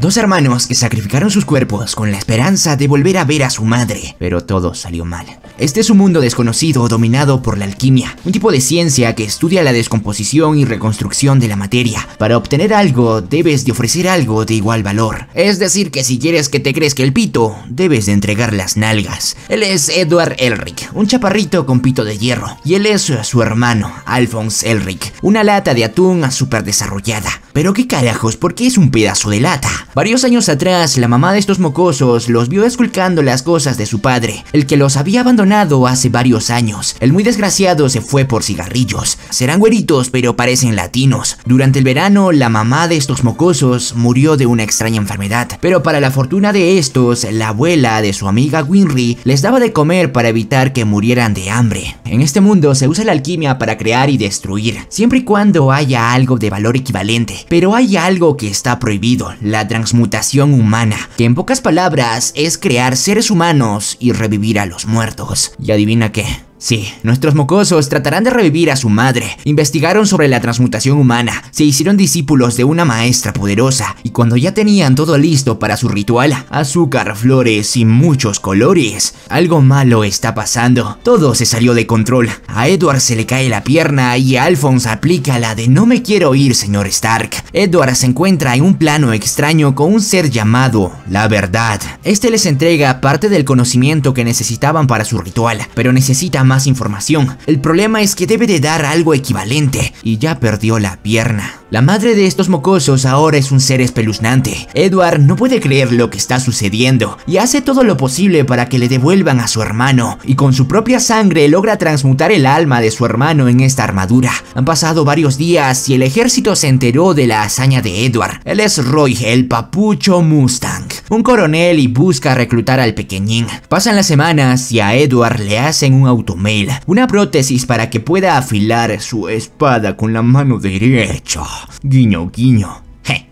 Dos hermanos que sacrificaron sus cuerpos con la esperanza de volver a ver a su madre, pero todo salió mal. Este es un mundo desconocido dominado por la alquimia, un tipo de ciencia que estudia la descomposición y reconstrucción de la materia. Para obtener algo, debes de ofrecer algo de igual valor. Es decir que si quieres que te crezca el pito, debes de entregar las nalgas. Él es Edward Elric, un chaparrito con pito de hierro, y él es su hermano, Alphonse Elric, una lata de atún súper desarrollada. Pero qué carajos, ¿por qué es un pedazo de lata? Varios años atrás, la mamá de estos mocosos los vio esculcando las cosas de su padre, el que los había abandonado hace varios años. El muy desgraciado se fue por cigarrillos. Serán güeritos, pero parecen latinos. Durante el verano, la mamá de estos mocosos murió de una extraña enfermedad, pero para la fortuna de estos, la abuela de su amiga Winry les daba de comer para evitar que murieran de hambre. En este mundo se usa la alquimia para crear y destruir, siempre y cuando haya algo de valor equivalente, pero hay algo que está prohibido, la transmutación humana, que en pocas palabras es crear seres humanos y revivir a los muertos. ¿Y adivina qué? Sí, nuestros mocosos tratarán de revivir a su madre. Investigaron sobre la transmutación humana, se hicieron discípulos de una maestra poderosa, y cuando ya tenían todo listo para su ritual, azúcar, flores y muchos colores, algo malo está pasando. Todo se salió de control. A Edward se le cae la pierna y a Alphonse aplica la de no me quiero ir, señor Stark. Edward se encuentra en un plano extraño con un ser llamado la verdad. Este les entrega parte del conocimiento que necesitaban para su ritual, pero necesitan más información. El problema es que debe de dar algo equivalente y ya perdió la pierna. La madre de estos mocosos ahora es un ser espeluznante. Edward no puede creer lo que está sucediendo y hace todo lo posible para que le devuelvan a su hermano, y con su propia sangre logra transmutar el alma de su hermano en esta armadura. Han pasado varios días y el ejército se enteró de la hazaña de Edward. Él es Roy, el papucho Mustang, un coronel, y busca reclutar al pequeñín. Pasan las semanas y a Edward le hacen un automail, una prótesis para que pueda afilar su espada con la mano derecha. Guiño, guiño.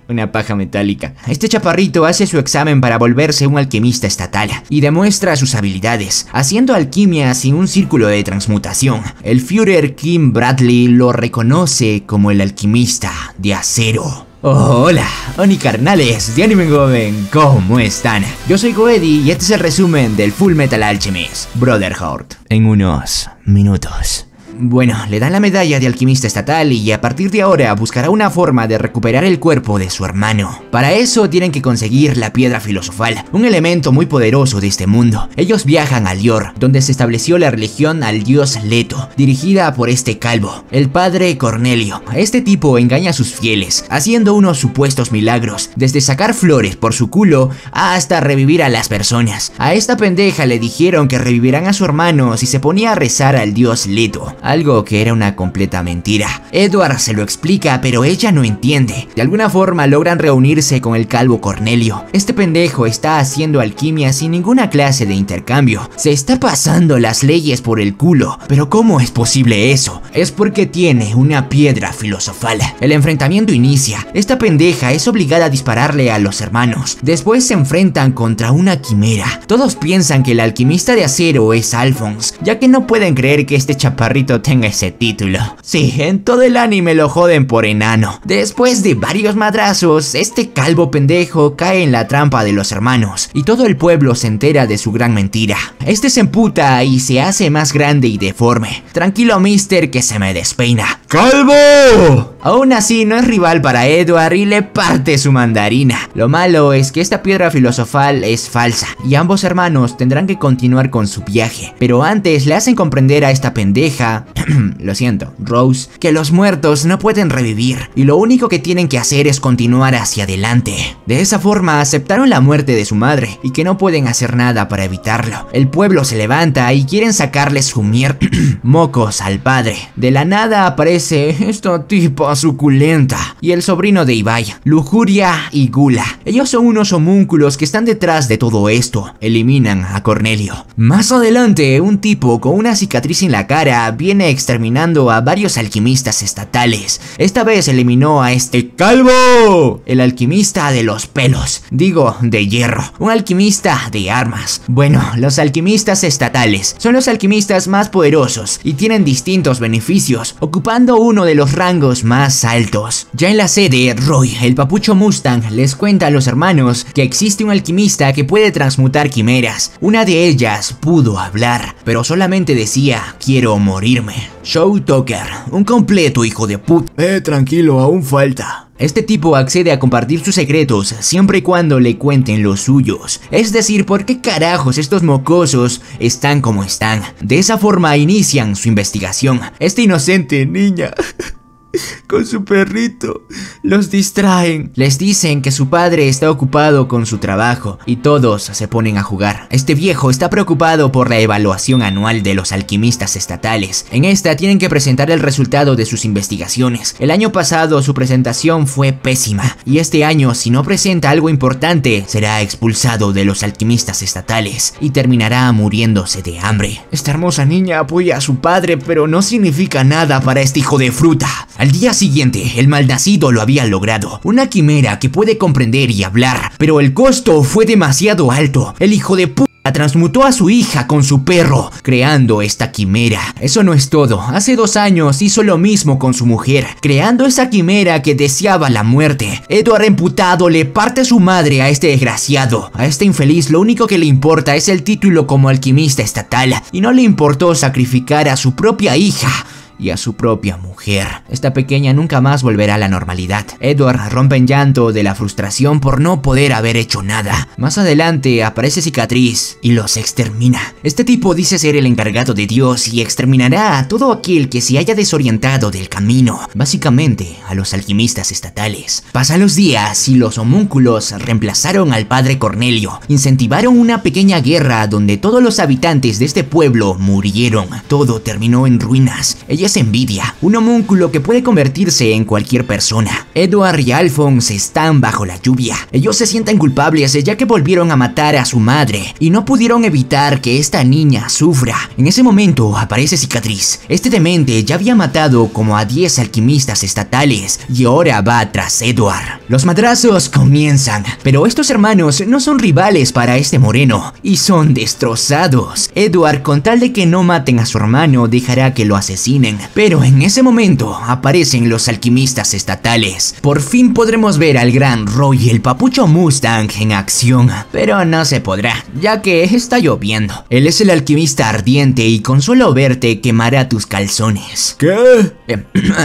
Una paja metálica. Este chaparrito hace su examen para volverse un alquimista estatal y demuestra sus habilidades, haciendo alquimia sin un círculo de transmutación. El Führer King Bradley lo reconoce como el alquimista de acero. Oh, hola, Oni carnales de Animenwomen, ¿cómo están? Yo soy Goedi y este es el resumen del Fullmetal Alchemist Brotherhood en unos minutos. Bueno, le dan la medalla de alquimista estatal y a partir de ahora buscará una forma de recuperar el cuerpo de su hermano. Para eso tienen que conseguir la piedra filosofal, un elemento muy poderoso de este mundo. Ellos viajan a Lior, donde se estableció la religión al dios Leto, dirigida por este calvo, el padre Cornelio. Este tipo engaña a sus fieles, haciendo unos supuestos milagros, desde sacar flores por su culo hasta revivir a las personas. A esta pendeja le dijeron que revivirán a su hermano si se ponía a rezar al dios Leto. Algo que era una completa mentira. Edward se lo explica, pero ella no entiende. De alguna forma logran reunirse con el calvo Cornelio. Este pendejo está haciendo alquimia sin ninguna clase de intercambio. Se está pasando las leyes por el culo. ¿Pero cómo es posible eso? Es porque tiene una piedra filosofal. El enfrentamiento inicia. Esta pendeja es obligada a dispararle a los hermanos. Después se enfrentan contra una quimera. Todos piensan que el alquimista de acero es Alphonse, ya que no pueden creer que este chaparrito tenga ese título. Sí, en todo el anime lo joden por enano. Después de varios madrazos, este calvo pendejo cae en la trampa de los hermanos y todo el pueblo se entera de su gran mentira. Este se emputa y se hace más grande y deforme. Tranquilo, mister, que se me despeina. ¡Calvo! Aún así no es rival para Edward y le parte su mandarina. Lo malo es que esta piedra filosofal es falsa y ambos hermanos tendrán que continuar con su viaje, pero antes le hacen comprender a esta pendeja lo siento, Rose, que los muertos no pueden revivir y lo único que tienen que hacer es continuar hacia adelante. De esa forma aceptaron la muerte de su madre y que no pueden hacer nada para evitarlo. El pueblo se levanta y quieren sacarle su mocos al padre. De la nada aparece esta tipa suculenta y el sobrino de Ibai, Lujuria y Gula. Ellos son unos homúnculos que están detrás de todo esto. Eliminan a Cornelio. Más adelante, un tipo con una cicatriz en la cara viene exterminando a varios alquimistas estatales. Esta vez eliminó a este calvo, el alquimista de los pelos, digo, de hierro, un alquimista de armas. Bueno, los alquimistas estatales son los alquimistas más poderosos y tienen distintos beneficios, ocupando uno de los rangos más más altos. Ya en la sede, Roy, el papucho Mustang, les cuenta a los hermanos que existe un alquimista que puede transmutar quimeras. Una de ellas pudo hablar, pero solamente decía, quiero morirme. Shou Tucker, un completo hijo de puta. Tranquilo, aún falta. Este tipo accede a compartir sus secretos siempre y cuando le cuenten los suyos. Es decir, ¿por qué carajos estos mocosos están como están? De esa forma inician su investigación. Esta inocente niña con su perrito los distraen. Les dicen que su padre está ocupado con su trabajo y todos se ponen a jugar. Este viejo está preocupado por la evaluación anual de los alquimistas estatales. En esta tienen que presentar el resultado de sus investigaciones. El año pasado su presentación fue pésima y este año, si no presenta algo importante, será expulsado de los alquimistas estatales y terminará muriéndose de hambre. Esta hermosa niña apoya a su padre, pero no significa nada para este hijo de fruta. Al día siguiente, el malnacido lo había logrado. Una quimera que puede comprender y hablar, pero el costo fue demasiado alto. El hijo de puta transmutó a su hija con su perro, creando esta quimera. Eso no es todo. Hace 2 años hizo lo mismo con su mujer, creando esa quimera que deseaba la muerte. Edward emputado le parte su madre a este desgraciado. A este infeliz lo único que le importa es el título como alquimista estatal, y no le importó sacrificar a su propia hija y a su propia mujer. Esta pequeña nunca más volverá a la normalidad. Edward rompe en llanto de la frustración por no poder haber hecho nada. Más adelante aparece Cicatriz y los extermina. Este tipo dice ser el encargado de Dios y exterminará a todo aquel que se haya desorientado del camino, básicamente a los alquimistas estatales. Pasan los días y los homúnculos reemplazaron al padre Cornelio. Incentivaron una pequeña guerra donde todos los habitantes de este pueblo murieron. Todo terminó en ruinas. Ella es Envidia, un homúnculo que puede convertirse en cualquier persona. Edward y Alphonse están bajo la lluvia. Ellos se sienten culpables ya que volvieron a matar a su madre y no pudieron evitar que esta niña sufra. En ese momento aparece Cicatriz. Este demente ya había matado como a 10 alquimistas estatales y ahora va tras Edward. Los madrazos comienzan, pero estos hermanos no son rivales para este moreno y son destrozados. Edward, con tal de que no maten a su hermano, dejará que lo asesinen. Pero en ese momento aparecen los alquimistas estatales. Por fin podremos ver al gran Roy, el papucho Mustang, en acción. Pero no se podrá, ya que está lloviendo. Él es el alquimista ardiente y con solo verte quemará tus calzones. ¿Qué?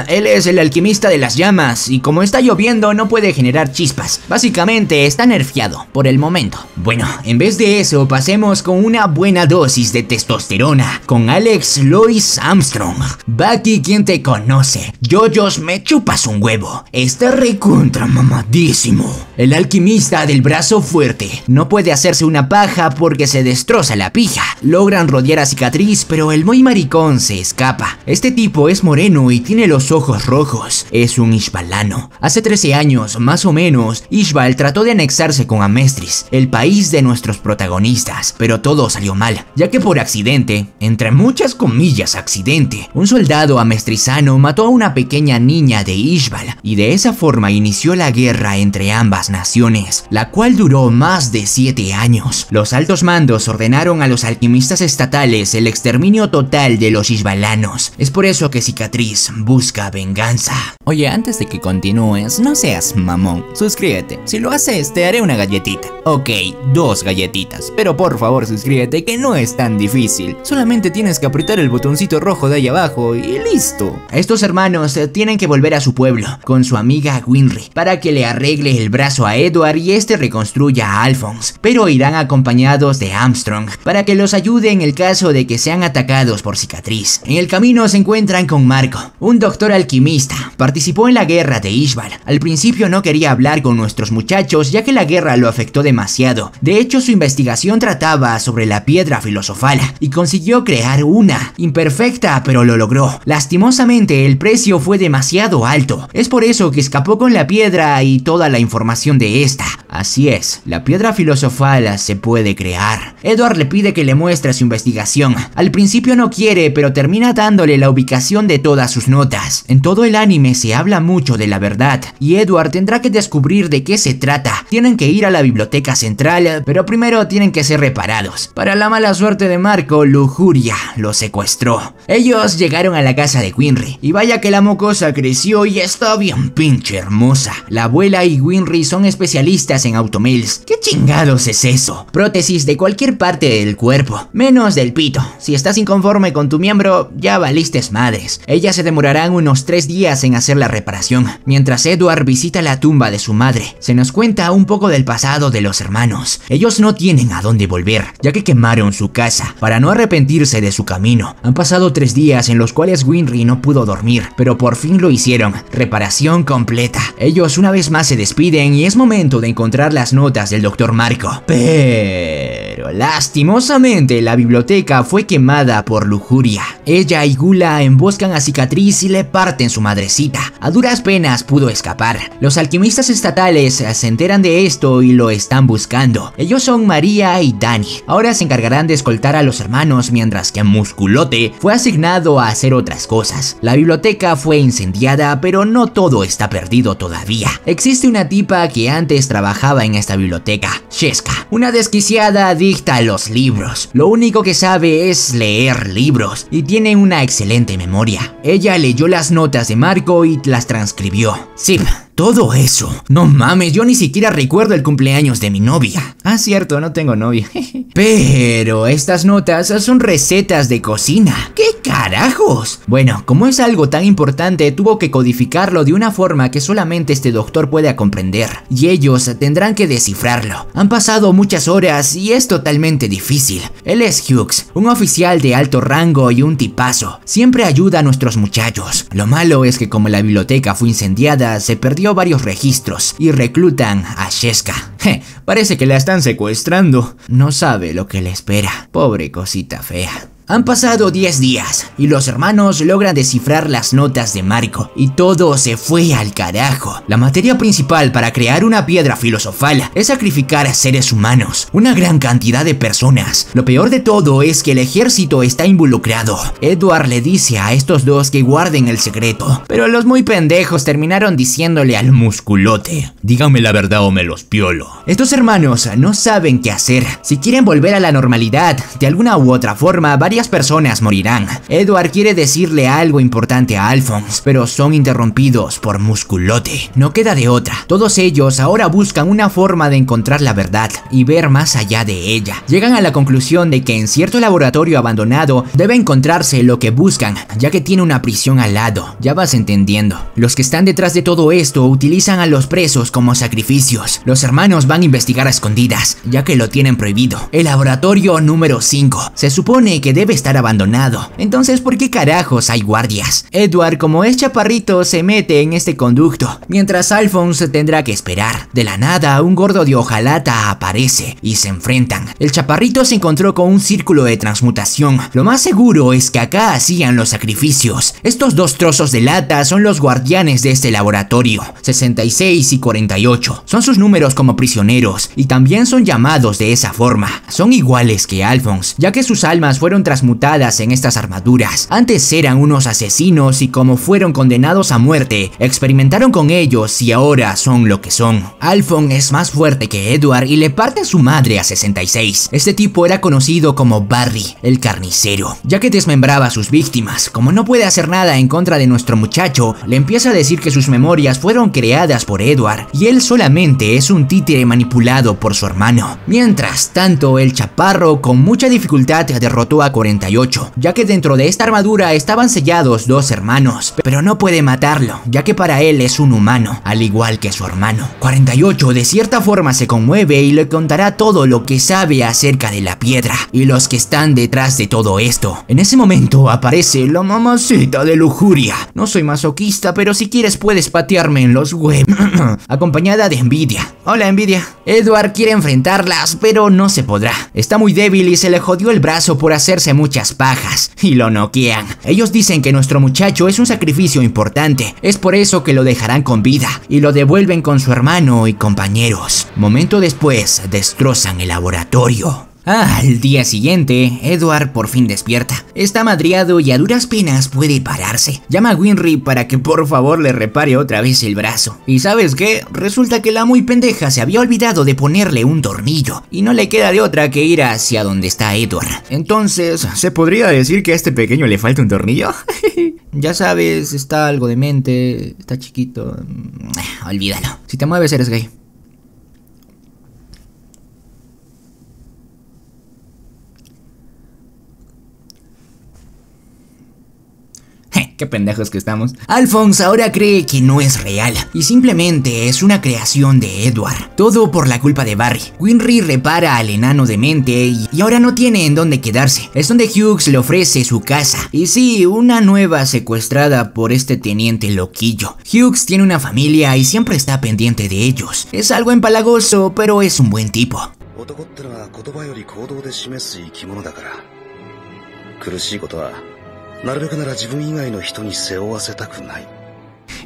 Él es el alquimista de las llamas y como está lloviendo no puede generar chispas. Básicamente está nerfeado por el momento. Bueno, en vez de eso pasemos con una buena dosis de testosterona con Alex Lois Armstrong. Bucky, quien te conoce, Yoyos me chupas un huevo, está recontra mamadísimo. El alquimista del brazo fuerte no puede hacerse una paja porque se destroza la pija. Logran rodear a Cicatriz, pero el muy maricón se escapa. Este tipo es moreno y tiene los ojos rojos. Es un Ishbalano. Hace 13 años, más o menos, Ishbal trató de anexarse con Amestris, el país de nuestros protagonistas, pero todo salió mal, ya que por accidente, entre muchas comillas accidente, un soldado amestrizano mató a una pequeña niña de Ishbal y de esa forma inició la guerra entre ambas naciones, la cual duró más de 7 años. Los altos mandos ordenaron a los alquimistas estatales el exterminio total de los Ishbalanos. Es por eso que Cicatriz busca venganza. Oye, antes de que continúes, no seas mamón, suscríbete. Si lo haces, te haré una galletita. Ok, 2 galletitas, pero por favor suscríbete, que no es tan difícil. Solamente tienes que apretar el botoncito rojo de ahí abajo y listo. Estos hermanos tienen que volver a su pueblo con su amiga Winry para que le arregle el brazo a Edward y este reconstruya a Alphonse, pero irán acompañados de Armstrong para que los ayude en el caso de que sean atacados por Cicatriz. En el camino se encuentran con Marco, un doctor alquimista. Participó en la guerra de Ishbal. Al principio no quería hablar con nuestros muchachos ya que la guerra lo afectó demasiado. De hecho, su investigación trataba sobre la piedra filosofal y consiguió crear una, imperfecta pero lo logró. Lastimosamente, el precio fue demasiado alto. Es por eso que escapó con la piedra y toda la información de esta. Así es, la piedra filosofal se puede crear. Edward le pide que le muestre su investigación. Al principio no quiere, pero termina dándole la ubicación de todas sus notas. En todo el anime se habla mucho de la verdad y Edward tendrá que descubrir de qué se trata. Tienen que ir a la biblioteca central, pero primero tienen que ser reparados. Para la mala suerte de Marco, Lujuria lo secuestró. Ellos llegaron a la casa de Winry y vaya que la mocosa creció y está bien pinche hermosa. La abuela y Winry son especialistas en automails. ¿Qué chingados es eso? Prótesis de cualquier parte del cuerpo, menos del pito. Si estás inconforme con tu miembro, ya valiste madres. Ellas se demorarán unos 3 días en hacer la reparación, mientras Edward visita la tumba de su madre. Se nos cuenta un poco del pasado de los hermanos. Ellos no tienen a dónde volver, ya que quemaron su casa para no arrepentirse de su camino. Han pasado 3 días en los cuales Winry no pudo dormir, pero por fin lo hicieron. Reparación completa. Ellos una vez más se despiden y es momento de encontrar las notas del Dr. Marco. Pero lastimosamente la biblioteca fue quemada por Lujuria. Ella y Gula emboscan a Cicatriz y le parten su madrecita. A duras penas pudo escapar. Los alquimistas estatales se enteran de esto y lo están buscando. Ellos son María y Dani. Ahora se encargarán de escoltar a los hermanos, mientras que Musculote fue asignado a hacer otras cosas. La biblioteca fue incendiada, pero no todo está perdido todavía. Existe una tipa que antes trabajaba en esta biblioteca, Sheska, una desquiciada adicta a los libros. Lo único que sabe es leer libros y tiene una excelente memoria. Ella leyó las notas de Marco y las transcribió. Zip. Todo eso. No mames, yo ni siquiera recuerdo el cumpleaños de mi novia. Ah, cierto, no tengo novia. Pero estas notas son recetas de cocina. ¿Qué carajos? Bueno, como es algo tan importante, tuvo que codificarlo de una forma que solamente este doctor pueda comprender. Y ellos tendrán que descifrarlo. Han pasado muchas horas y es totalmente difícil. Él es Hughes, un oficial de alto rango y un tipazo. Siempre ayuda a nuestros muchachos. Lo malo es que como la biblioteca fue incendiada, se perdió varios registros y reclutan a Sheska. Parece que la están secuestrando. No sabe lo que le espera. Pobre cosita fea. Han pasado 10 días y los hermanos logran descifrar las notas de Marco y todo se fue al carajo. La materia principal para crear una piedra filosofal es sacrificar a seres humanos, una gran cantidad de personas. Lo peor de todo es que el ejército está involucrado. Edward le dice a estos dos que guarden el secreto, pero los muy pendejos terminaron diciéndole al Musculote: díganme la verdad o me los piolo. Estos hermanos no saben qué hacer. Si quieren volver a la normalidad, de alguna u otra forma, varias personas morirán. Edward quiere decirle algo importante a Alphonse, pero son interrumpidos por Musculote. No queda de otra. Todos ellos ahora buscan una forma de encontrar la verdad y ver más allá de ella. Llegan a la conclusión de que en cierto laboratorio abandonado debe encontrarse lo que buscan, ya que tiene una prisión al lado. Ya vas entendiendo. Los que están detrás de todo esto utilizan a los presos como sacrificios. Los hermanos van a investigar a escondidas, ya que lo tienen prohibido. El laboratorio número 5. Se supone que debe estar abandonado. Entonces, ¿por qué carajos hay guardias? Edward, como es chaparrito, se mete en este conducto, mientras Alphonse tendrá que esperar. De la nada, un gordo de hojalata aparece y se enfrentan. El chaparrito se encontró con un círculo de transmutación. Lo más seguro es que acá hacían los sacrificios. Estos dos trozos de lata son los guardianes de este laboratorio, 66 y 48. Son sus números como prisioneros y también son llamados de esa forma. Son iguales que Alphonse, ya que sus almas fueron transmutadas en estas armaduras. Antes eran unos asesinos y como fueron condenados a muerte, experimentaron con ellos y ahora son lo que son. Alphonse es más fuerte que Edward y le parte su madre a 66. Este tipo era conocido como Barry, el carnicero, ya que desmembraba a sus víctimas. Como no puede hacer nada en contra de nuestro muchacho, le empieza a decir que sus memorias fueron creadas por Edward y él solamente es un títere manipulado por su hermano. Mientras tanto, el chaparro con mucha dificultad derrotó a 48, ya que dentro de esta armadura estaban sellados 2 hermanos, pero no puede matarlo, ya que para él es un humano, al igual que su hermano. 48 de cierta forma se conmueve y le contará todo lo que sabe acerca de la piedra y los que están detrás de todo esto. En ese momento aparece la mamacita de Lujuria. No soy masoquista, pero si quieres puedes patearme en los huevos. Acompañada de Envidia. Hola, Envidia. Edward quiere enfrentarlas, pero no se podrá. Está muy débil y se le jodió el brazo por hacerse muchas pajas y lo noquean. Ellos dicen que nuestro muchacho es un sacrificio importante, es por eso que lo dejarán con vida y lo devuelven con su hermano y compañeros. Momento después, destrozan el laboratorio. Al día siguiente, Edward por fin despierta. Está madreado y a duras penas puede pararse. Llama a Winry para que por favor le repare otra vez el brazo. ¿Y sabes qué? Resulta que la muy pendeja se había olvidado de ponerle un tornillo y no le queda de otra que ir hacia donde está Edward. Entonces, ¿se podría decir que a este pequeño le falta un tornillo? Ya sabes, está algo demente, está chiquito. Olvídalo. Si te mueves eres gay. Qué pendejos que estamos. Alphonse ahora cree que no es real y simplemente es una creación de Edward. Todo por la culpa de Barry. Winry repara al enano demente y ahora no tiene en dónde quedarse. Es donde Hughes le ofrece su casa. Y sí, una nueva secuestrada por este teniente loquillo. Hughes tiene una familia y siempre está pendiente de ellos. Es algo empalagoso, pero es un buen tipo.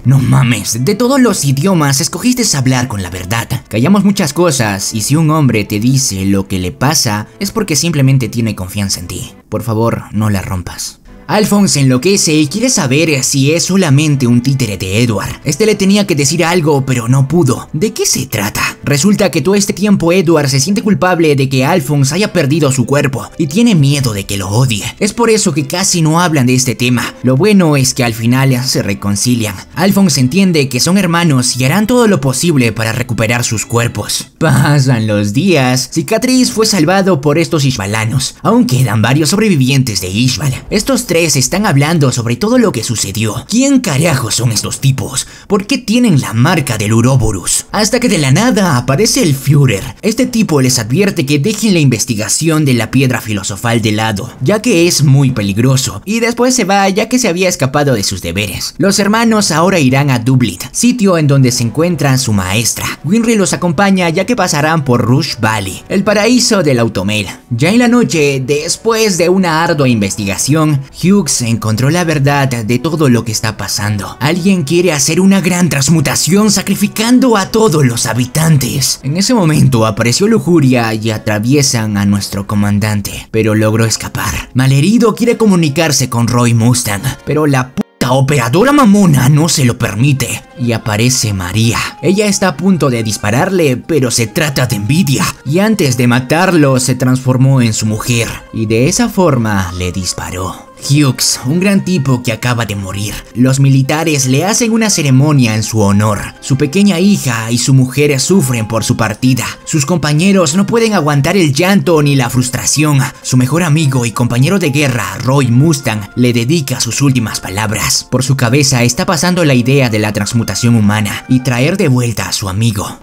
No mames, de todos los idiomas escogiste hablar con la verdad. Callamos muchas cosas y si un hombre te dice lo que le pasa es porque simplemente tiene confianza en ti. Por favor, no la rompas. Alphonse enloquece y quiere saber si es solamente un títere de Edward. Este le tenía que decir algo, pero no pudo. ¿De qué se trata? Resulta que todo este tiempo Edward se siente culpable de que Alphonse haya perdido su cuerpo y tiene miedo de que lo odie. Es por eso que casi no hablan de este tema. Lo bueno es que al final se reconcilian. Alphonse entiende que son hermanos y harán todo lo posible para recuperar sus cuerpos. Pasan los días. Cicatriz fue salvado por estos Ishbalanos. Aún quedan varios sobrevivientes de Ishbal. Estos tres están hablando sobre todo lo que sucedió. ¿Quién carajos son estos tipos? ¿Por qué tienen la marca del Uroboros? Hasta que de la nada aparece el Führer. Este tipo les advierte que dejen la investigación de la piedra filosofal de lado, ya que es muy peligroso, y después se va ya que se había escapado de sus deberes. Los hermanos ahora irán a Dublit, sitio en donde se encuentra su maestra. Winry los acompaña ya que pasarán por Rush Valley, el paraíso del automel. Ya en la noche, después de una ardua investigación, Hughes encontró la verdad de todo lo que está pasando. Alguien quiere hacer una gran transmutación sacrificando a todos los habitantes. En ese momento apareció Lujuria y atraviesan a nuestro comandante, pero logró escapar. Malherido quiere comunicarse con Roy Mustang, pero la la operadora mamona no se lo permite y aparece María. Ella está a punto de dispararle, pero se trata de Envidia y antes de matarlo se transformó en su mujer y de esa forma le disparó. Hughes, un gran tipo que acaba de morir. Los militares le hacen una ceremonia en su honor. Su pequeña hija y su mujer sufren por su partida. Sus compañeros no pueden aguantar el llanto ni la frustración. Su mejor amigo y compañero de guerra, Roy Mustang, le dedica sus últimas palabras. Por su cabeza está pasando la idea de la transmutación humana y traer de vuelta a su amigo.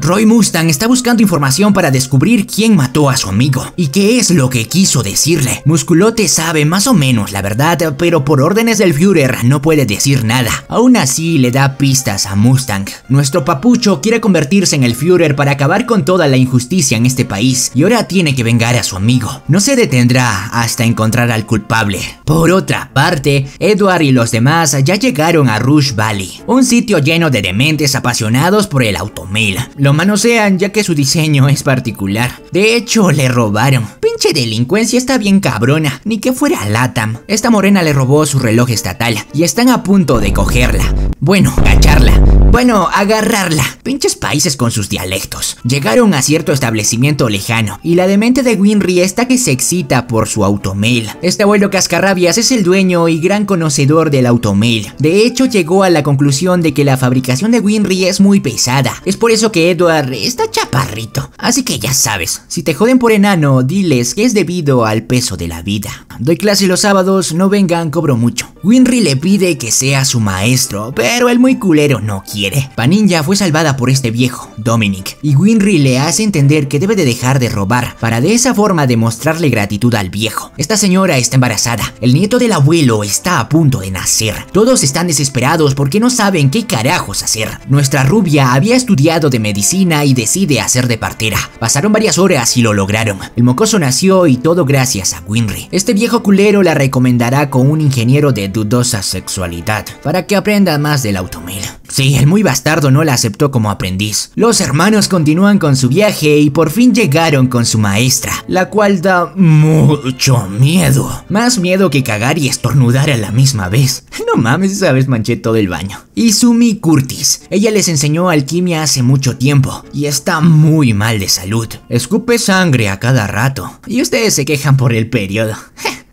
Roy Mustang está buscando información para descubrir quién mató a su amigo y qué es lo que quiso decirle. Musculote sabe más o menos la verdad, pero por órdenes del Führer no puede decir nada. Aún así le da pistas a Mustang. Nuestro papucho quiere convertirse en el Führer para acabar con toda la injusticia en este país y ahora tiene que vengar a su amigo. No se detendrá hasta encontrar al culpable. Por otra parte, Edward y los demás ya llegaron a Rush Valley, un sitio lleno de dementes apasionados por el automil. Lo manosean ya que su diseño es particular. De hecho, le robaron. Pinche delincuencia está bien cabrona. Ni que fuera LATAM. Esta morena le robó su reloj estatal y están a punto de cogerla. Bueno, cacharla. Bueno, agarrarla. Pinches países con sus dialectos. Llegaron a cierto establecimiento lejano y la demente de Winry está que se excita por su automail. Este abuelo cascarrabias es el dueño y gran conocedor del automail. De hecho, llegó a la conclusión de que la fabricación de Winry es muy pesada. Es por eso que Edward está chaparrito. Así que ya sabes, si te joden por enano, diles que es debido al peso de la vida. Doy clase los sábados, no vengan, cobro mucho. Winry le pide que sea su maestro, pero el muy culero no quiere. quiere. Paninja fue salvada por este viejo, Dominic, y Winry le hace entender que debe de dejar de robar para de esa forma demostrarle gratitud al viejo. Esta señora está embarazada, el nieto del abuelo está a punto de nacer. Todos están desesperados porque no saben qué carajos hacer. Nuestra rubia había estudiado de medicina y decide hacer de partera. Pasaron varias horas y lo lograron. El mocoso nació y todo gracias a Winry. Este viejo culero la recomendará con un ingeniero de dudosa sexualidad para que aprenda más del automil. Sí, el muy bastardo no la aceptó como aprendiz. Los hermanos continúan con su viaje y por fin llegaron con su maestra, la cual da mucho miedo. Más miedo que cagar y estornudar a la misma vez. No mames, esa vez manché todo el baño. Izumi Curtis. Ella les enseñó alquimia hace mucho tiempo y está muy mal de salud. Escupe sangre a cada rato y ustedes se quejan por el periodo.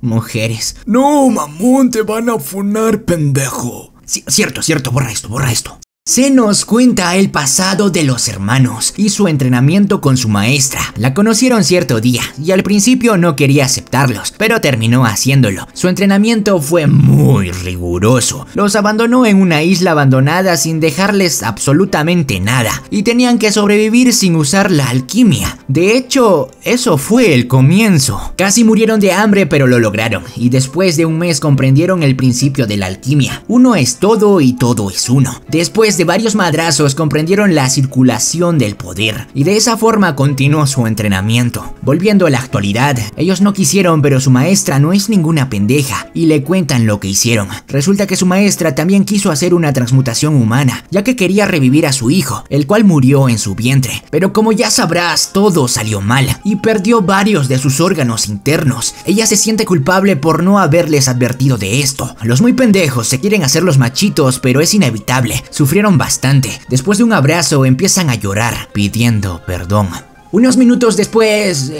Mujeres. No, mamón, te van a funar, pendejo. Cierto, borra esto. Se nos cuenta el pasado de los hermanos y su entrenamiento con su maestra. La conocieron cierto día y al principio no quería aceptarlos, pero terminó haciéndolo. Su entrenamiento fue muy riguroso. Los abandonó en una isla abandonada sin dejarles absolutamente nada y tenían que sobrevivir sin usar la alquimia. De hecho, eso fue el comienzo. Casi murieron de hambre, pero lo lograron y después de un mes comprendieron el principio de la alquimia. Uno es todo y todo es uno. Después de varios madrazos comprendieron la circulación del poder y de esa forma continuó su entrenamiento. Volviendo a la actualidad, ellos no quisieron, pero su maestra no es ninguna pendeja y le cuentan lo que hicieron. Resulta que su maestra también quiso hacer una transmutación humana, ya que quería revivir a su hijo, el cual murió en su vientre. Pero como ya sabrás, todo salió mal y perdió varios de sus órganos internos. Ella se siente culpable por no haberles advertido de esto. Los muy pendejos se quieren hacer los machitos, pero es inevitable. Sufrieron bastante. Después de un abrazo empiezan a llorar pidiendo perdón. Unos minutos después,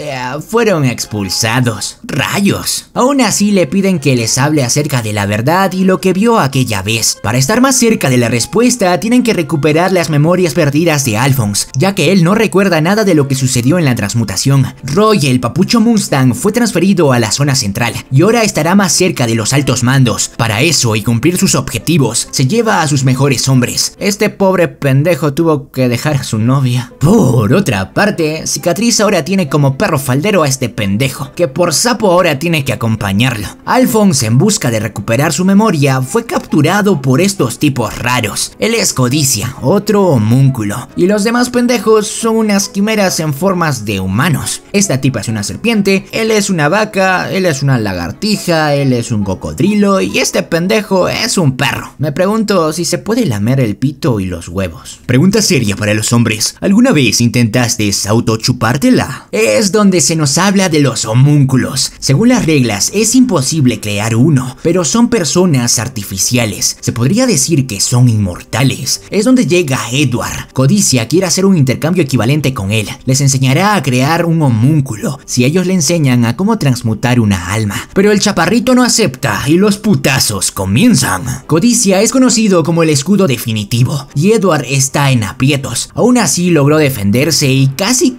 fueron expulsados. ¡Rayos! Aún así le piden que les hable acerca de la verdad y lo que vio aquella vez. Para estar más cerca de la respuesta, tienen que recuperar las memorias perdidas de Alphonse, ya que él no recuerda nada de lo que sucedió en la transmutación. Roy, el papucho Mustang, fue transferido a la zona central y ahora estará más cerca de los altos mandos. Para eso y cumplir sus objetivos, se lleva a sus mejores hombres. Este pobre pendejo tuvo que dejar a su novia. Por otra parte, Cicatriz ahora tiene como perro faldero a este pendejo, que por sapo ahora tiene que acompañarlo. Alphonse, en busca de recuperar su memoria, fue capturado por estos tipos raros. Él es Codicia, otro homúnculo, y los demás pendejos son unas quimeras en formas de humanos. Esta tipa es una serpiente, él es una vaca, él es una lagartija, él es un cocodrilo y este pendejo es un perro. Me pregunto si se puede lamer el pito y los huevos. Pregunta seria para los hombres, ¿alguna vez intentaste auto chupártela? Es donde se nos habla de los homúnculos. Según las reglas, es imposible crear uno, pero son personas artificiales. Se podría decir que son inmortales. Es donde llega Edward. Codicia quiere hacer un intercambio equivalente con él. Les enseñará a crear un homúnculo si ellos le enseñan a cómo transmutar una alma. Pero el chaparrito no acepta y los putazos comienzan. Codicia es conocido como el escudo definitivo y Edward está en aprietos. Aún así logró defenderse y casi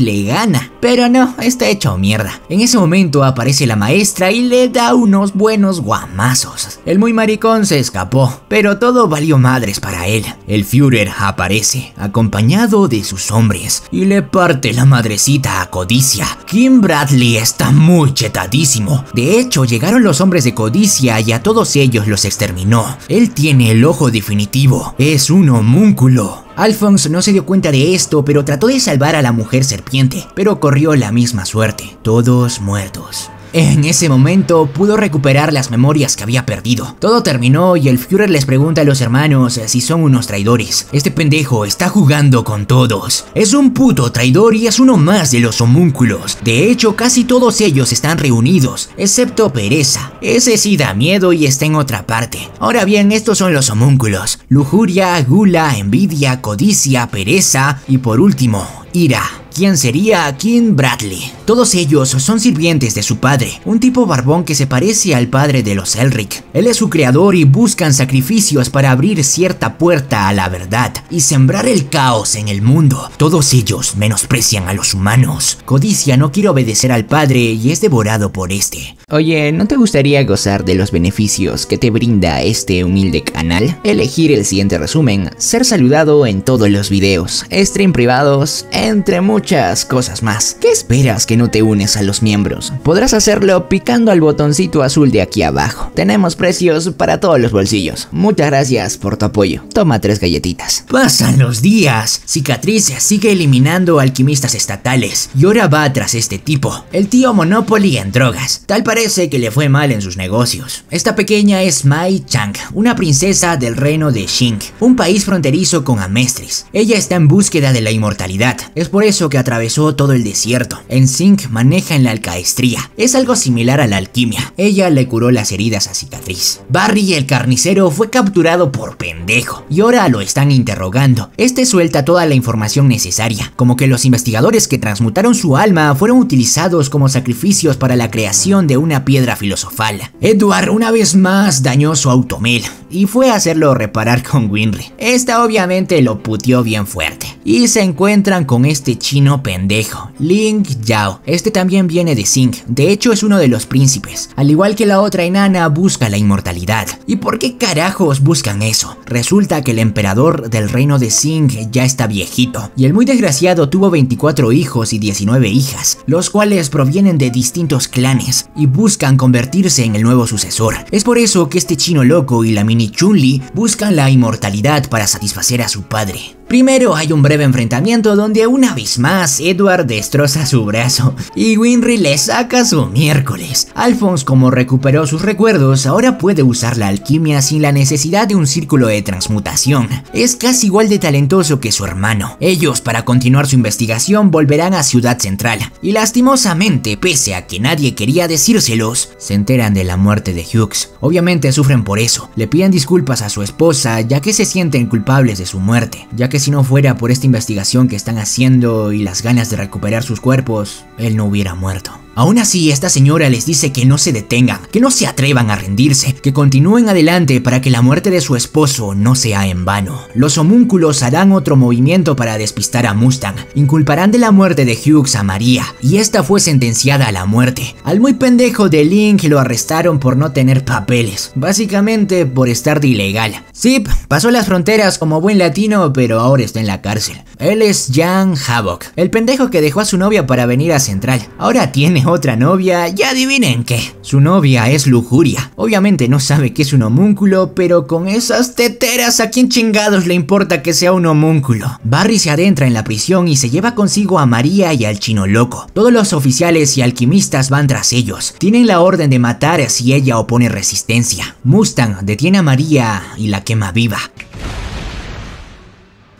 le gana, pero no, está hecho mierda. En ese momento aparece la maestra y le da unos buenos guamazos. El muy maricón se escapó, pero todo valió madres para él. El Führer aparece, acompañado de sus hombres, y le parte la madrecita a Codicia. King Bradley está muy chetadísimo. De hecho, llegaron los hombres de Codicia y a todos ellos los exterminó. Él tiene el ojo definitivo, es un homúnculo. Alphonse no se dio cuenta de esto, pero trató de salvar a la mujer serpiente, pero corrió la misma suerte, todos muertos. En ese momento pudo recuperar las memorias que había perdido. Todo terminó y el Führer les pregunta a los hermanos si son unos traidores. Este pendejo está jugando con todos. Es un puto traidor y es uno más de los homúnculos. De hecho, casi todos ellos están reunidos, excepto Pereza. Ese sí da miedo y está en otra parte. Ahora bien, estos son los homúnculos: Lujuria, Gula, Envidia, Codicia, Pereza y por último, Ira. ¿Quién sería King Bradley? Todos ellos son sirvientes de su padre, un tipo barbón que se parece al padre de los Elric. Él es su creador y buscan sacrificios para abrir cierta puerta a la verdad y sembrar el caos en el mundo. Todos ellos menosprecian a los humanos. Codicia no quiere obedecer al padre y es devorado por este. Oye, ¿no te gustaría gozar de los beneficios que te brinda este humilde canal? Elegir el siguiente resumen, ser saludado en todos los videos, stream privados, entre muchas cosas más. ¿Qué esperas que no te unes a los miembros? Podrás hacerlo picando al botoncito azul de aquí abajo. Tenemos precios para todos los bolsillos. Muchas gracias por tu apoyo. Toma 3 galletitas. Pasan los días. Cicatriz sigue eliminando alquimistas estatales y ahora va tras este tipo, el tío Monopoly en drogas. Tal parece que le fue mal en sus negocios. Esta pequeña es Mai Chang, una princesa del reino de Xing, un país fronterizo con Amestris. Ella está en búsqueda de la inmortalidad. Es por eso que atravesó todo el desierto. En Xing manejan la alcaestría. Es algo similar a la alquimia. Ella le curó las heridas a Cicatriz. Barry, el carnicero, fue capturado por pendejo y ahora lo están interrogando. Este suelta toda la información necesaria, como que los investigadores que transmutaron su alma fueron utilizados como sacrificios para la creación de una piedra filosofal. Edward una vez más dañó su automóvil y fue a hacerlo reparar con Winry. Esta obviamente lo puteó bien fuerte. Y se encuentran con este chino pendejo, Ling Yao. Este también viene de Xing, de hecho es uno de los príncipes. Al igual que la otra enana, busca la inmortalidad. ¿Y por qué carajos buscan eso? Resulta que el emperador del reino de Xing ya está viejito, y el muy desgraciado tuvo 24 hijos y 19 hijas, los cuales provienen de distintos clanes, y buscan convertirse en el nuevo sucesor. Es por eso que este chino loco y la mini Chun-Li buscan la inmortalidad para satisfacer a su padre. Primero hay un breve enfrentamiento donde una vez más Edward destroza su brazo y Winry le saca su miércoles. Alphonse, como recuperó sus recuerdos, ahora puede usar la alquimia sin la necesidad de un círculo de transmutación. Es casi igual de talentoso que su hermano. Ellos, para continuar su investigación, volverán a Ciudad Central y lastimosamente, pese a que nadie quería decírselos, se enteran de la muerte de Hughes. Obviamente sufren por eso, le piden disculpas a su esposa ya que se sienten culpables de su muerte, ya que si no fuera por esta investigación que están haciendo y las ganas de recuperar sus cuerpos, él no hubiera muerto. Aún así, esta señora les dice que no se detengan, que no se atrevan a rendirse, que continúen adelante para que la muerte de su esposo no sea en vano. Los homúnculos harán otro movimiento para despistar a Mustang, inculparán de la muerte de Hughes a María, y esta fue sentenciada a la muerte. Al muy pendejo de Link lo arrestaron por no tener papeles, básicamente por estar de ilegal. Zip pasó las fronteras como buen latino, pero ahora está en la cárcel. Él es Jean Havoc, el pendejo que dejó a su novia para venir a Central. Ahora tiene otra novia, ya adivinen qué. Su novia es Lujuria. Obviamente no sabe que es un homúnculo, pero con esas teteras, ¿a quién chingados le importa que sea un homúnculo? Barry se adentra en la prisión y se lleva consigo a María y al chino loco. Todos los oficiales y alquimistas van tras ellos. Tienen la orden de matar si ella opone resistencia. Mustang detiene a María y la quema viva.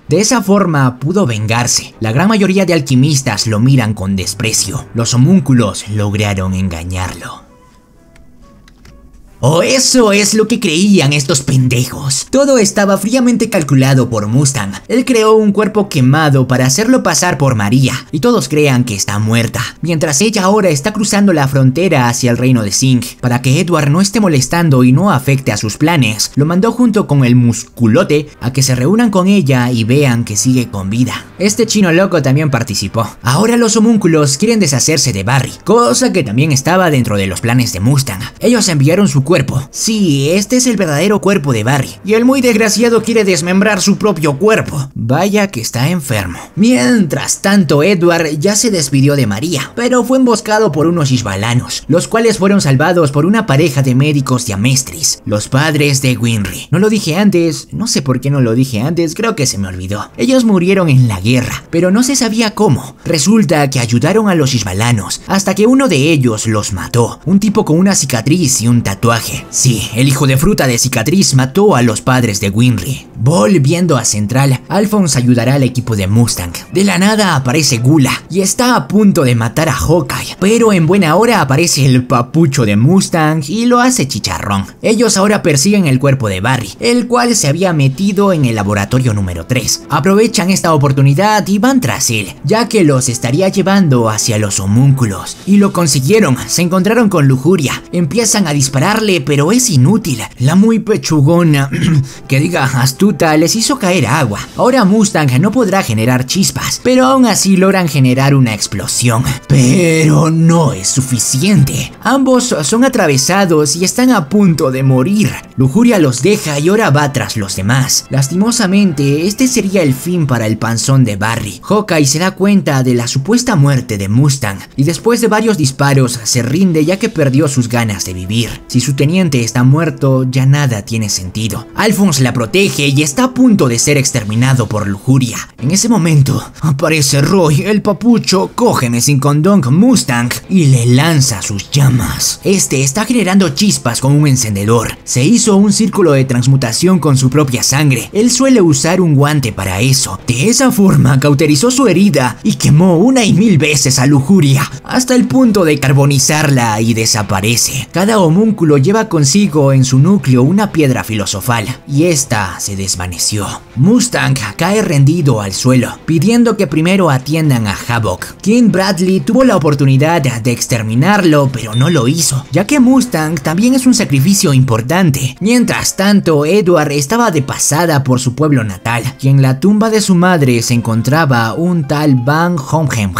De esa forma pudo vengarse. La gran mayoría de alquimistas lo miran con desprecio. Los homúnculos lograron engañarlo. ¡Oh, eso es lo que creían estos pendejos! Todo estaba fríamente calculado por Mustang. Él creó un cuerpo quemado para hacerlo pasar por María, y todos crean que está muerta, mientras ella ahora está cruzando la frontera hacia el reino de Xing. Para que Edward no esté molestando y no afecte a sus planes, lo mandó junto con el musculote a que se reúnan con ella y vean que sigue con vida. Este chino loco también participó. Ahora los homúnculos quieren deshacerse de Barry, cosa que también estaba dentro de los planes de Mustang. Ellos enviaron su cuerpo. Sí, este es el verdadero cuerpo de Barry, y el muy desgraciado quiere desmembrar su propio cuerpo. Vaya que está enfermo. Mientras tanto, Edward ya se despidió de María, pero fue emboscado por unos ishbalanos, los cuales fueron salvados por una pareja de médicos de Amestris, los padres de Winry. No lo dije antes, no sé por qué no lo dije antes, creo que se me olvidó. Ellos murieron en la guerra, pero no se sabía cómo. Resulta que ayudaron a los ishbalanos, hasta que uno de ellos los mató, un tipo con una cicatriz y un tatuaje. salvaje. Sí, el hijo de fruta de Cicatriz mató a los padres de Winry. Volviendo a Central, Alphonse ayudará al equipo de Mustang. De la nada aparece Gula y está a punto de matar a Hawkeye, pero en buena hora aparece el papucho de Mustang y lo hace chicharrón. Ellos ahora persiguen el cuerpo de Barry, el cual se había metido en el laboratorio número 3. Aprovechan esta oportunidad y van tras él, ya que los estaría llevando hacia los homúnculos. Y lo consiguieron, se encontraron con Lujuria. Empiezan a dispararle, pero es inútil. La muy pechugona, que diga astuta, les hizo caer agua. Ahora Mustang no podrá generar chispas, pero aún así logran generar una explosión. Pero no es suficiente. Ambos son atravesados y están a punto de morir. Lujuria los deja y ahora va tras los demás. Lastimosamente, este sería el fin para el panzón de Barry. Hawkeye se da cuenta de la supuesta muerte de Mustang y después de varios disparos se rinde, ya que perdió sus ganas de vivir. Si su teniente está muerto, ya nada tiene sentido. Alphonse la protege y está a punto de ser exterminado por Lujuria. En ese momento aparece Roy, el papucho, cógeme sin condón Mustang, y le lanza sus llamas. Este está generando chispas con un encendedor. Se hizo un círculo de transmutación con su propia sangre. Él suele usar un guante para eso. De esa forma cauterizó su herida y quemó 1,000 veces a Lujuria, hasta el punto de carbonizarla y desaparece. Cada homúnculo lleva consigo en su núcleo una piedra filosofal, y esta se desvaneció. Mustang cae rendido al suelo, pidiendo que primero atiendan a Havoc. King Bradley tuvo la oportunidad de exterminarlo, pero no lo hizo, ya que Mustang también es un sacrificio importante. Mientras tanto, Edward estaba de pasada por su pueblo natal, y en la tumba de su madre se encontraba un tal Van Hohenheim.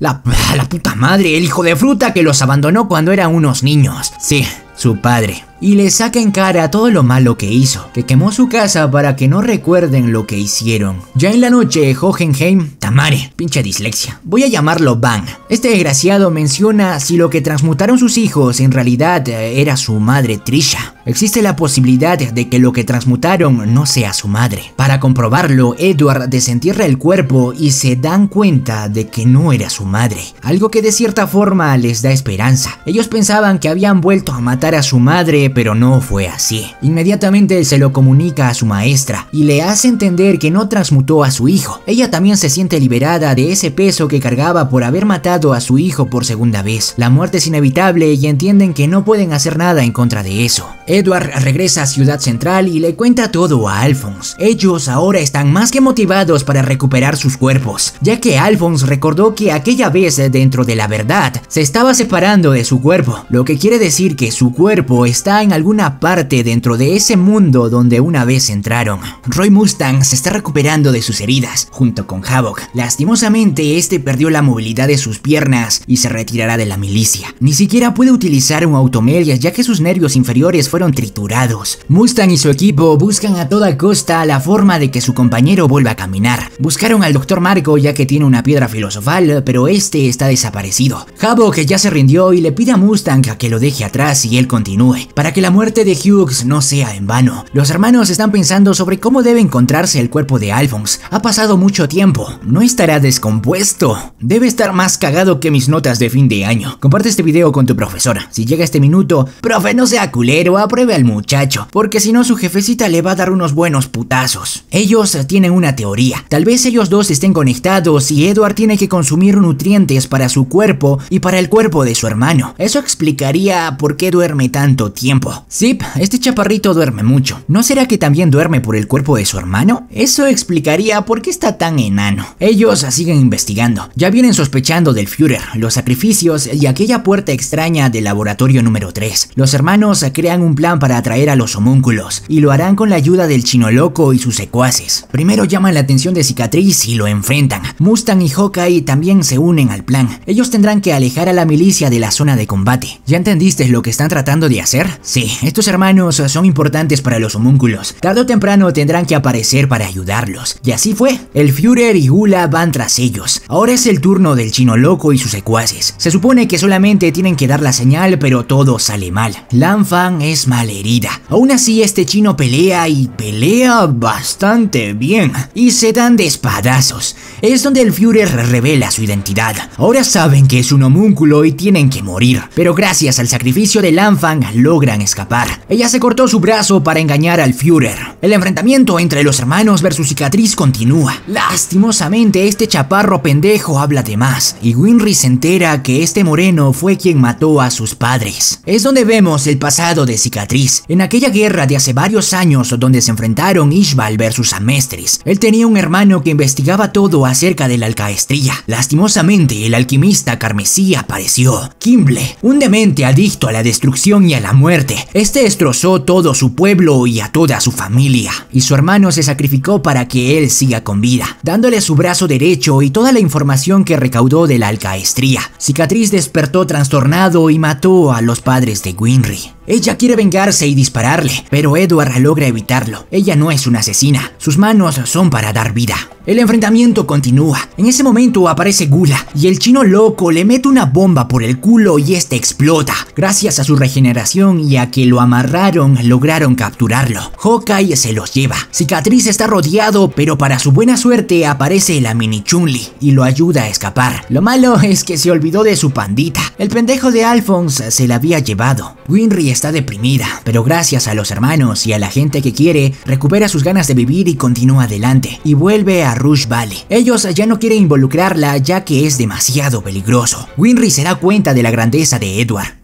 La puta madre, el hijo de fruta que los abandonó cuando eran unos niños. Sí, su padre. Y le saca en cara todo lo malo que hizo, que quemó su casa para que no recuerden lo que hicieron. Ya en la noche, Hohenheim, Tamare, pinche dislexia, voy a llamarlo Van. Este desgraciado menciona si lo que transmutaron sus hijos en realidad era su madre Trisha. Existe la posibilidad de que lo que transmutaron no sea su madre. Para comprobarlo, Edward desentierra el cuerpo y se dan cuenta de que no era su madre, algo que de cierta forma les da esperanza. Ellos pensaban que habían vuelto a matar a su madre, pero no fue así. Inmediatamente se lo comunica a su maestra y le hace entender que no transmutó a su hijo. Ella también se siente liberada de ese peso que cargaba por haber matado a su hijo por segunda vez. La muerte es inevitable y entienden que no pueden hacer nada en contra de eso. Edward regresa a Ciudad Central y le cuenta todo a Alphonse. Ellos ahora están más que motivados para recuperar sus cuerpos, ya que Alphonse recordó que aquella vez dentro de la verdad se estaba separando de su cuerpo, lo que quiere decir que su cuerpo está en alguna parte dentro de ese mundo donde una vez entraron. Roy Mustang se está recuperando de sus heridas, junto con Havoc. Lastimosamente, este perdió la movilidad de sus piernas y se retirará de la milicia. Ni siquiera puede utilizar un automedias, ya que sus nervios inferiores fueron triturados. Mustang y su equipo buscan a toda costa la forma de que su compañero vuelva a caminar. Buscaron al Dr. Marco, ya que tiene una piedra filosofal, pero este está desaparecido. Havoc ya se rindió y le pide a Mustang a que lo deje atrás y él continúe, para que la muerte de Hughes no sea en vano. Los hermanos están pensando sobre cómo debe encontrarse el cuerpo de Alphonse. Ha pasado mucho tiempo. ¿No estará descompuesto? Debe estar más cagado que mis notas de fin de año. Comparte este video con tu profesora. Si llega este minuto, profe, no sea culero, apruebe al muchacho, porque si no su jefecita le va a dar unos buenos putazos. Ellos tienen una teoría. Tal vez ellos dos estén conectados y Edward tiene que consumir nutrientes para su cuerpo y para el cuerpo de su hermano. Eso explicaría por qué duerme tanto tiempo. Zip, este chaparrito duerme mucho. ¿No será que también duerme por el cuerpo de su hermano? Eso explicaría por qué está tan enano. Ellos siguen investigando. Ya vienen sospechando del Führer, los sacrificios y aquella puerta extraña del laboratorio número 3. Los hermanos crean un plan para atraer a los homúnculos y lo harán con la ayuda del chino loco y sus secuaces. Primero llaman la atención de Cicatriz y lo enfrentan. Mustang y Hawkeye también se unen al plan. Ellos tendrán que alejar a la milicia de la zona de combate. ¿Ya entendiste lo que están tratando de hacer? Sí, estos hermanos son importantes para los homúnculos. Tarde o temprano tendrán que aparecer para ayudarlos. Y así fue. El Führer y Gula van tras ellos. Ahora es el turno del Chino Loco y sus secuaces. Se supone que solamente tienen que dar la señal, pero todo sale mal. Lan Fan es malherida. Aún así, este chino pelea y pelea bastante bien. Y se dan de espadazos. Es donde el Führer revela su identidad. Ahora saben que es un homúnculo y tienen que morir. Pero gracias al sacrificio de Lan Fan logran escapar. Ella se cortó su brazo para engañar al Führer. El enfrentamiento entre los hermanos versus Cicatriz continúa. Lastimosamente, este chaparro pendejo habla de más. Y Winry se entera que este moreno fue quien mató a sus padres. Es donde vemos el pasado de Cicatriz. En aquella guerra de hace varios años donde se enfrentaron Ishbal versus Amestris. Él tenía un hermano que investigaba todo acerca de la alcaestría. Lastimosamente, el alquimista carmesí apareció. Kimblee, un demente adicto a la destrucción y a la muerte. Este destrozó todo su pueblo y a toda su familia. Y su hermano se sacrificó para que él siga con vida, dándole su brazo derecho y toda la información que recaudó de la alcaestría. Cicatriz despertó trastornado y mató a los padres de Winry. Ella quiere vengarse y dispararle, pero Edward logra evitarlo. Ella no es una asesina, sus manos son para dar vida. El enfrentamiento continúa. En ese momento aparece Gula y el chino loco le mete una bomba por el culo y este explota. Gracias a su regeneración y a que lo amarraron, lograron capturarlo. Hawkeye se los lleva. Cicatriz está rodeado, pero para su buena suerte aparece la mini Chun-Li y lo ayuda a escapar. Lo malo es que se olvidó de su pandita. El pendejo de Alphonse se la había llevado. Winry está deprimida, pero gracias a los hermanos y a la gente que quiere, recupera sus ganas de vivir y continúa adelante. Y vuelve a Rush Valley. Ellos ya no quieren involucrarla ya que es demasiado peligroso. Winry se da cuenta de la grandeza de Edward.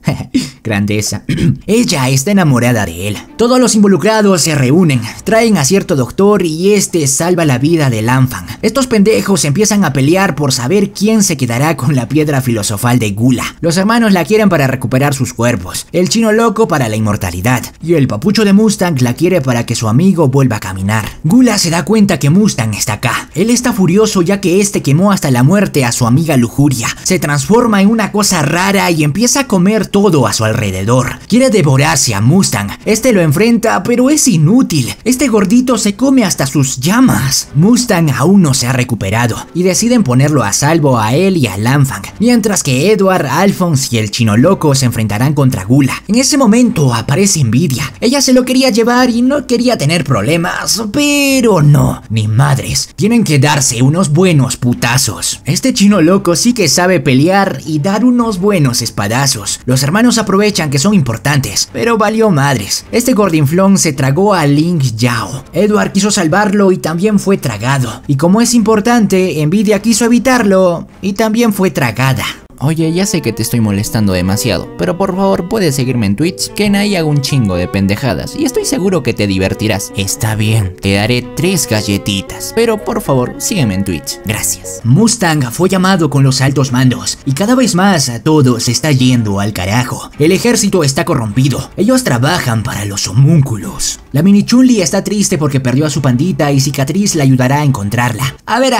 Grandeza. Ella está enamorada de él. Todos los involucrados se reúnen, traen a cierto doctor y este salva la vida de Lan Fan. Estos pendejos empiezan a pelear por saber quién se quedará con la piedra filosofal de Gula. Los hermanos la quieren para recuperar sus cuerpos, el chino loco para la inmortalidad y el papucho de Mustang la quiere para que su amigo vuelva a caminar. Gula se da cuenta que Mustang está acá. Él está furioso ya que este quemó hasta la muerte a su amiga Lujuria. Se transforma en una cosa rara y empieza a comer todo a su alrededor. Quiere devorarse a Mustang. Este lo enfrenta, pero es inútil. Este gordito se come hasta sus llamas. Mustang aún no se ha recuperado y deciden ponerlo a salvo a él y a Lan Fan, mientras que Edward, Alphonse y el chino loco se enfrentarán contra Gula. En ese momento aparece Envidia. Ella se lo quería llevar y no quería tener problemas, pero no, ni madres. Tienen que darse unos buenos putazos. Este chino loco sí que sabe pelear y dar unos buenos espadazos. Los hermanos aprovechan que son importantes, pero valió madres. Este gordinflón se tragó a Ling Yao. Edward quiso salvarlo y también fue tragado. Y como es importante, Envidia quiso evitarlo y también fue tragada. Oye, ya sé que te estoy molestando demasiado, pero por favor puedes seguirme en Twitch, que en ahí hago un chingo de pendejadas y estoy seguro que te divertirás. Está bien, te daré 3 galletitas, pero por favor sígueme en Twitch, gracias. Mustang fue llamado con los altos mandos y cada vez más a todos se está yendo al carajo. El ejército está corrompido, ellos trabajan para los homúnculos. La mini Chun-Li está triste porque perdió a su pandita y Cicatriz la ayudará a encontrarla. A ver,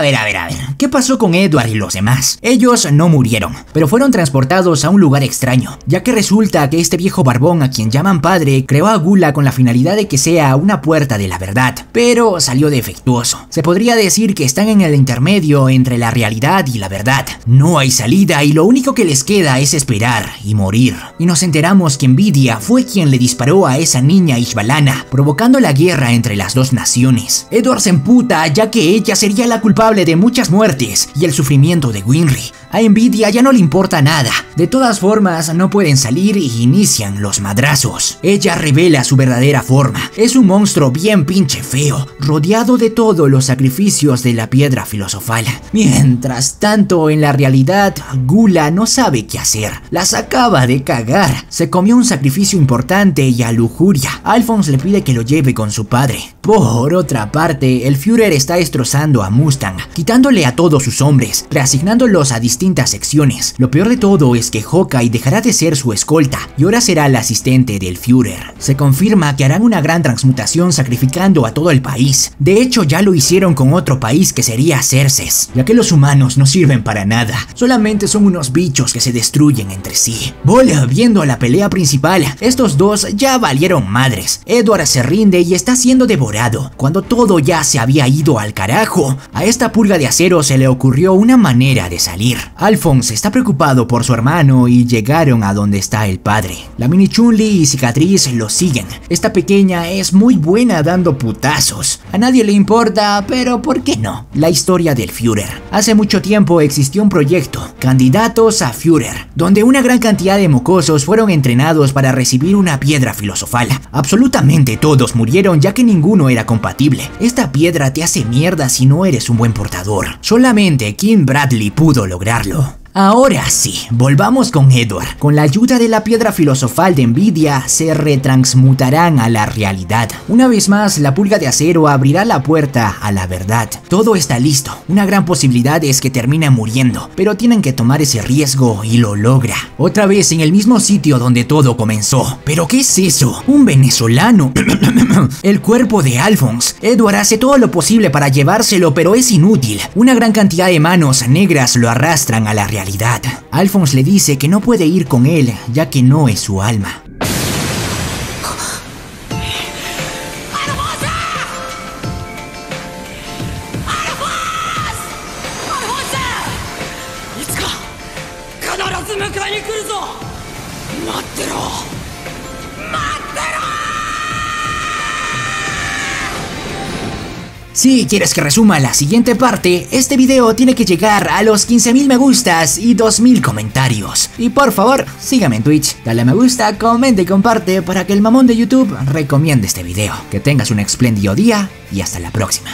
¿qué pasó con Edward y los demás? Ellos no murieron, pero fueron transportados a un lugar extraño, ya que resulta que este viejo barbón a quien llaman padre creó a Gula con la finalidad de que sea una puerta de la verdad, pero salió defectuoso. Se podría decir que están en el intermedio entre la realidad y la verdad. No hay salida y lo único que les queda es esperar y morir. Y nos enteramos que Envidia fue quien le disparó a esa niña ishbalana, provocando la guerra entre las dos naciones. Edward se emputa ya que ella sería la culpable de muchas muertes y el sufrimiento de Winry. A Envidia ya no le importa nada. De todas formas, no pueden salir y inician los madrazos. Ella revela su verdadera forma. Es un monstruo bien pinche feo, rodeado de todos los sacrificios de la piedra filosofal. Mientras tanto, en la realidad, Gula no sabe qué hacer. Las acaba de cagar. Se comió un sacrificio importante y a Lujuria. Alphonse le pide que lo lleve con su padre. Por otra parte, el Führer está destrozando a Mustang, quitándole a todos sus hombres, reasignándolos a distintos distintas secciones. Lo peor de todo es que Hawkeye dejará de ser su escolta y ahora será el asistente del Führer. Se confirma que harán una gran transmutación sacrificando a todo el país. De hecho, ya lo hicieron con otro país que sería Cerces, ya que los humanos no sirven para nada, solamente son unos bichos que se destruyen entre sí. Volviendo a la pelea principal, estos dos ya valieron madres. Edward se rinde y está siendo devorado, cuando todo ya se había ido al carajo. A esta pulga de acero se le ocurrió una manera de salir. Alphonse está preocupado por su hermano y llegaron a donde está el padre. La mini Chun-Li y Cicatriz lo siguen. Esta pequeña es muy buena dando putazos. A nadie le importa, pero ¿por qué no? La historia del Führer. Hace mucho tiempo existió un proyecto, Candidatos a Führer, donde una gran cantidad de mocosos fueron entrenados para recibir una piedra filosofal. Absolutamente todos murieron ya que ninguno era compatible. Esta piedra te hace mierda si no eres un buen portador. Solamente King Bradley pudo lograrlo. Ahora sí, volvamos con Edward. Con la ayuda de la piedra filosofal de Envidia, se retransmutarán a la realidad. Una vez más, la pulga de acero abrirá la puerta a la verdad. Todo está listo, una gran posibilidad es que termine muriendo, pero tienen que tomar ese riesgo y lo logra. Otra vez en el mismo sitio donde todo comenzó. ¿Pero qué es eso? Un venezolano. El cuerpo de Alphonse. Edward hace todo lo posible para llevárselo, pero es inútil. Una gran cantidad de manos negras lo arrastran a la realidad. Alphonse le dice que no puede ir con él, ya que no es su alma. Si quieres que resuma la siguiente parte, este video tiene que llegar a los 15.000 me gustas y 2.000 comentarios. Y por favor, sígame en Twitch, dale a me gusta, comenta y comparte para que el mamón de YouTube recomiende este video. Que tengas un espléndido día y hasta la próxima.